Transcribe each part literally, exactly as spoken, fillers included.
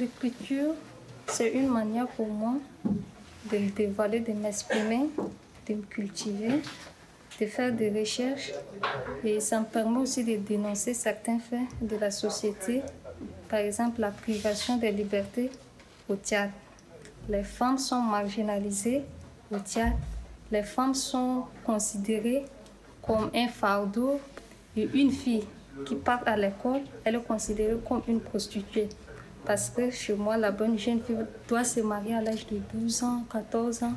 L'écriture, c'est une manière pour moi de me dévoiler, de m'exprimer, de me cultiver, de faire des recherches. Et ça me permet aussi de dénoncer certains faits de la société. Par exemple, la privation des libertés au Tchad. Les femmes sont marginalisées au Tchad. Les femmes sont considérées comme un fardeau. Et une fille qui part à l'école, elle est considérée comme une prostituée. Parce que chez moi, la bonne jeune fille doit se marier à l'âge de douze ans, quatorze ans.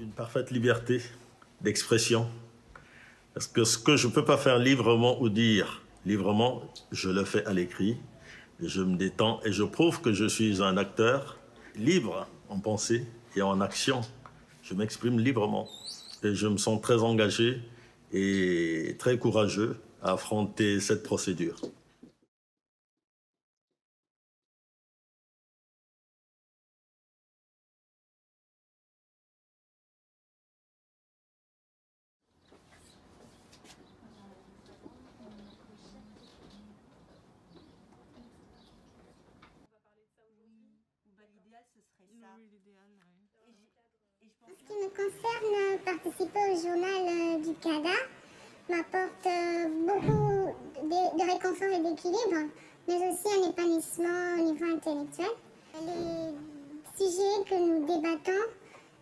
Une parfaite liberté d'expression. Parce que ce que je ne peux pas faire librement ou dire librement, je le fais à l'écrit. Je me détends et je prouve que je suis un acteur libre en pensée et en action. Je m'exprime librement et je me sens très engagé et très courageux à affronter cette procédure. En ce qui me concerne, participer au journal du C A D A m'apporte beaucoup de réconfort et d'équilibre, mais aussi un épanouissement au niveau intellectuel. Les sujets que nous débattons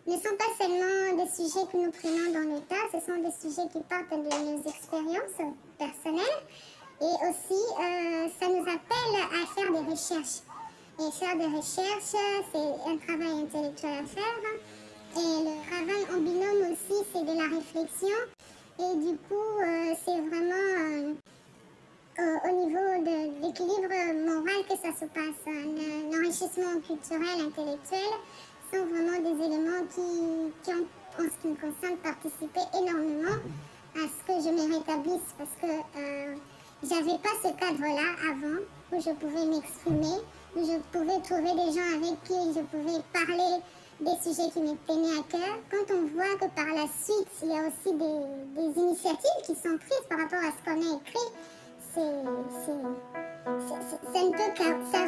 ne sont pas seulement des sujets que nous prenons dans le tas, ce sont des sujets qui partent de nos expériences personnelles, et aussi euh, ça nous appelle à faire des recherches. Et faire des recherches, c'est un travail intellectuel à faire. Et le travail en binôme aussi, c'est de la réflexion. Et du coup, euh, c'est vraiment euh, au, au niveau de l'équilibre moral que ça se passe. L'enrichissement culturel, intellectuel, sont vraiment des éléments qui, qui ont, en ce qui me concerne, participé énormément à ce que je me rétablisse. Parce que euh, j'avais pas ce cadre-là avant, où je pouvais m'exprimer, où je pouvais trouver des gens avec qui je pouvais parler des sujets qui me tenaient à cœur. Quand on voit que par la suite, il y a aussi des, des initiatives qui sont prises par rapport à ce qu'on a écrit, c'est, c'est, c'est, ça ne peut qu'avancer.